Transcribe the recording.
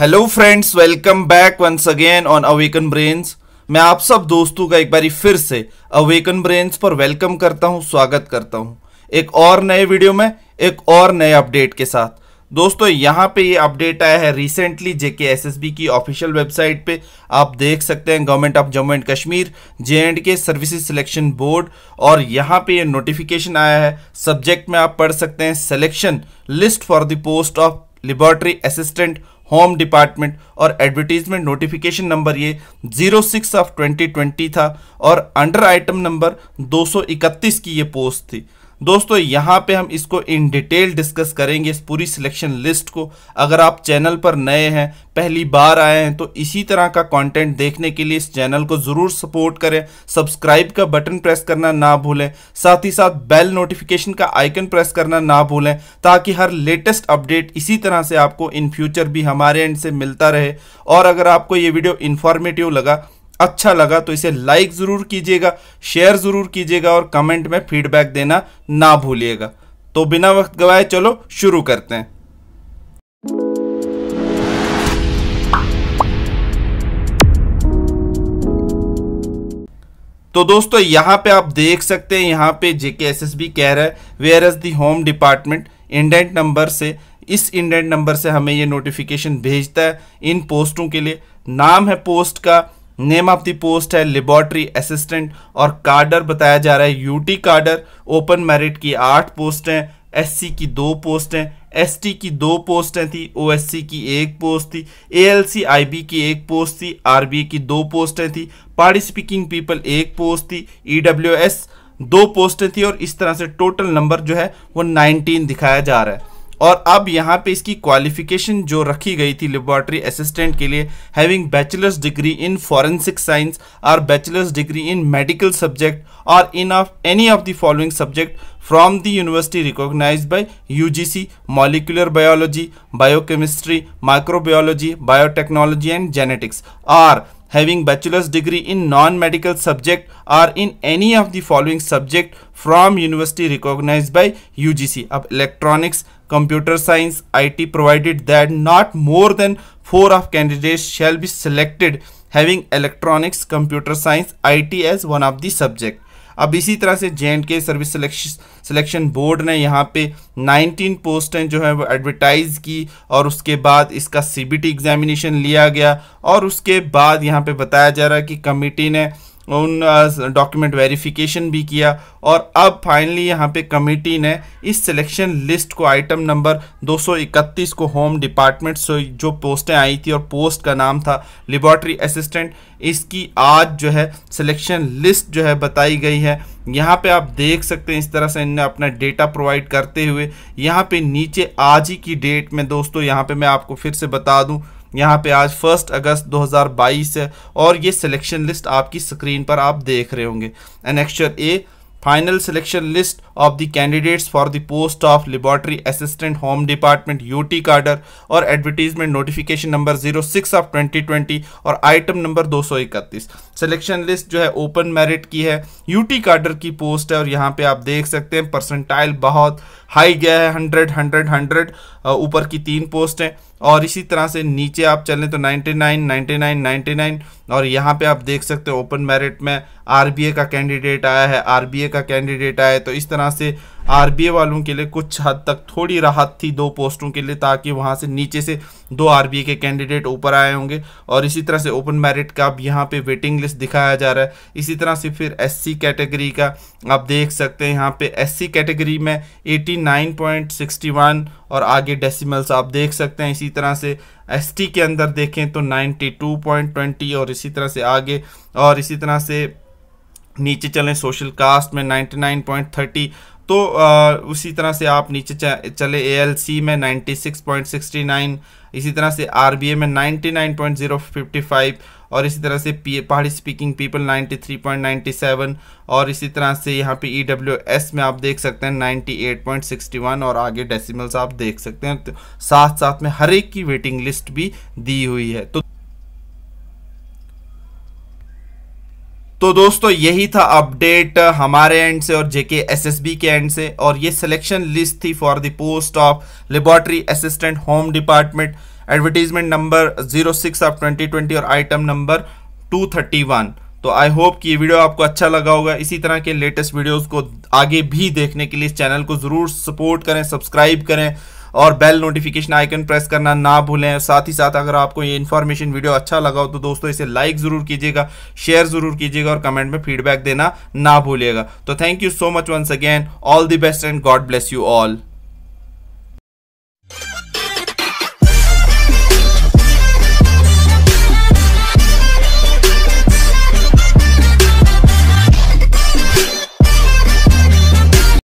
Hello friends, welcome back once again on awaken brains. मैं आप सब दोस्तों का एक बारी फिर से अवेकन ब्रेन्स पर वेलकम करता हूं, स्वागत करता हूं एक और नए वीडियो में, एक और नए अपडेट के साथ। दोस्तों यहां पे ये अपडेट आया है रिसेंटली जेकेएसएसबी की ऑफिशियल वेबसाइट पे। आप देख सकते हैं government of Jammu and Kashmir J&K services selection board, और यहां पे ये नोटिफिकेशन आया है। सब्जेक्ट में आप पढ़ सकते हैं selection list for the post of laboratory assistant home department, और एडवर्टीजमेंट नोटिफिकेशन नंबर ये 06/2020 था और अंडर आइटम नंबर 231 की ये पोस्ट थी। दोस्तों यहाँ पे हम इसको इन डिटेल डिस्कस करेंगे, इस पूरी सिलेक्शन लिस्ट को। अगर आप चैनल पर नए हैं, पहली बार आए हैं, तो इसी तरह का कंटेंट देखने के लिए इस चैनल को ज़रूर सपोर्ट करें। सब्सक्राइब का बटन प्रेस करना ना भूलें, साथ ही साथ बेल नोटिफिकेशन का आइकन प्रेस करना ना भूलें, ताकि हर लेटेस्ट अपडेट इसी तरह से आपको इन फ्यूचर भी हमारे एंड से मिलता रहे। और अगर आपको ये वीडियो इन्फॉर्मेटिव लगा, अच्छा लगा, तो इसे लाइक ज़रूर कीजिएगा, शेयर ज़रूर कीजिएगा और कमेंट में फीडबैक देना ना भूलिएगा। तो बिना वक्त गवाए चलो शुरू करते हैं। तो दोस्तों यहाँ पे आप देख सकते हैं, यहाँ पे जेकेएसएसबी कह रहा है where is the home department indent number से। इस इंडेंट नंबर से हमें ये नोटिफिकेशन भेजता है इन पोस्टों के लिए। नाम है पोस्ट का, नेम ऑफ द पोस्ट है लेबोरेटरी असिस्टेंट, और कार्डर बताया जा रहा है यूटी कार्डर। ओपन मेरिट की 8 पोस्ट हैं, एससी की 2 पोस्ट हैं, एसटी की 2 पोस्टें थी, ओएससी की 1 पोस्ट थी, एएलसी आईबी की 1 पोस्ट थी, आरबीए की 2 पोस्टें थी, पार्टी स्पीकिंग पीपल 1 पोस्ट थी, ईडब्ल्यूएस 2 पोस्टें थी, और इस तरह से टोटल नंबर जो है वो 19 दिखाया जा रहा है। और अब यहाँ पे इसकी क्वालिफिकेशन जो रखी गई थी लेबोरेटरी असिस्टेंट के लिए, having bachelor's degree in forensic science और bachelor's degree in medical subject और in of any of the following subject from the university recognised by UGC, molecular biology, biochemistry, microbiology, biotechnology and genetics, और having bachelor's degree in non-medical subject or in any of the following subject from university recognized by UGC of electronics, computer science, IT, provided that not more than 4 of candidates shall be selected having electronics, computer science, IT as one of the subject। अब इसी तरह से J&K service selection board ने यहाँ पे 19 पोस्टें जो हैं वो एडवर्टाइज़ की, और उसके बाद इसका CBT एग्जामिनेशन लिया गया, और उसके बाद यहाँ पे बताया जा रहा है कि कमेटी ने उन डॉक्यूमेंट वेरिफिकेशन भी किया, और अब फाइनली यहाँ पे कमेटी ने इस सिलेक्शन लिस्ट को आइटम नंबर 231 को होम डिपार्टमेंट से जो पोस्टें आई थी और पोस्ट का नाम था लेबोरेटरी असिस्टेंट, इसकी आज जो है सिलेक्शन लिस्ट जो है बताई गई है। यहाँ पे आप देख सकते हैं इस तरह से इन्होंने अपना डेटा प्रोवाइड करते हुए यहाँ पे नीचे आज ही की डेट में। दोस्तों यहाँ पे मैं आपको फिर से बता दूँ, यहाँ पे आज 1 अगस्त 2022 है, और ये सिलेक्शन लिस्ट आपकी स्क्रीन पर आप देख रहे होंगे। Annexure A, final selection list of the candidates for the post of laboratory assistant home department UT cadre, और एडवर्टीजमेंट नोटिफिकेशन नंबर 06/2020 और आइटम नंबर 231। सिलेक्शन लिस्ट जो है ओपन मेरिट की है, यूटी कार्डर की पोस्ट है, और यहाँ पे आप देख सकते हैं परसेंटाइल बहुत हाई गया है, 100 100 100 ऊपर की 3 पोस्ट हैं, और इसी तरह से नीचे आप चलें तो 99 99 99, और यहाँ पे आप देख सकते हैं ओपन मेरिट में आरबीए का कैंडिडेट आया है, आरबीए का कैंडिडेट आया है, तो इस तरह से आरबीए वालों के लिए कुछ हद तक थोड़ी राहत थी 2 पोस्टों के लिए, ताकि वहाँ से नीचे से 2 आरबीए के कैंडिडेट ऊपर आए होंगे। और इसी तरह से ओपन मेरिट का अब यहाँ पे वेटिंग लिस्ट दिखाया जा रहा है। इसी तरह से फिर एससी कैटेगरी का आप देख सकते हैं, यहाँ पे एससी कैटेगरी में 89.61 और आगे डेसिमल्स आप देख सकते हैं। इसी तरह से एसटी के अंदर देखें तो 92.20 और इसी तरह से आगे, और इसी तरह से नीचे चलें सोशल कास्ट में 99.30, तो उसी तरह से आप नीचे चले एएलसी में 96.69, इसी तरह से आरबीए में 99.055, और इसी तरह से पहाड़ी स्पीकिंग पीपल 93.97, और इसी तरह से यहाँ पे ईडब्ल्यूएस में आप देख सकते हैं 98.61 और आगे डेसिमल्स आप देख सकते हैं। तो साथ साथ में हर एक की वेटिंग लिस्ट भी दी हुई है। तो दोस्तों यही था अपडेट हमारे एंड से और जेकेएसएसबी के एंड से, और ये सिलेक्शन लिस्ट थी for the post of laboratory assistant home department. Advertisement number 06/2020 और आइटम नंबर 231। तो आई होप कि ये वीडियो आपको अच्छा लगा होगा। इसी तरह के लेटेस्ट वीडियोस को आगे भी देखने के लिए इस चैनल को ज़रूर सपोर्ट करें, सब्सक्राइब करें और बेल नोटिफिकेशन आइकन प्रेस करना ना भूलें। साथ ही साथ अगर आपको ये इन्फॉर्मेशन वीडियो अच्छा लगा हो तो दोस्तों इसे लाइक ज़रूर कीजिएगा, शेयर ज़रूर कीजिएगा और कमेंट में फीडबैक देना ना भूलिएगा। तो thank you so much once again, all the best and God bless you all.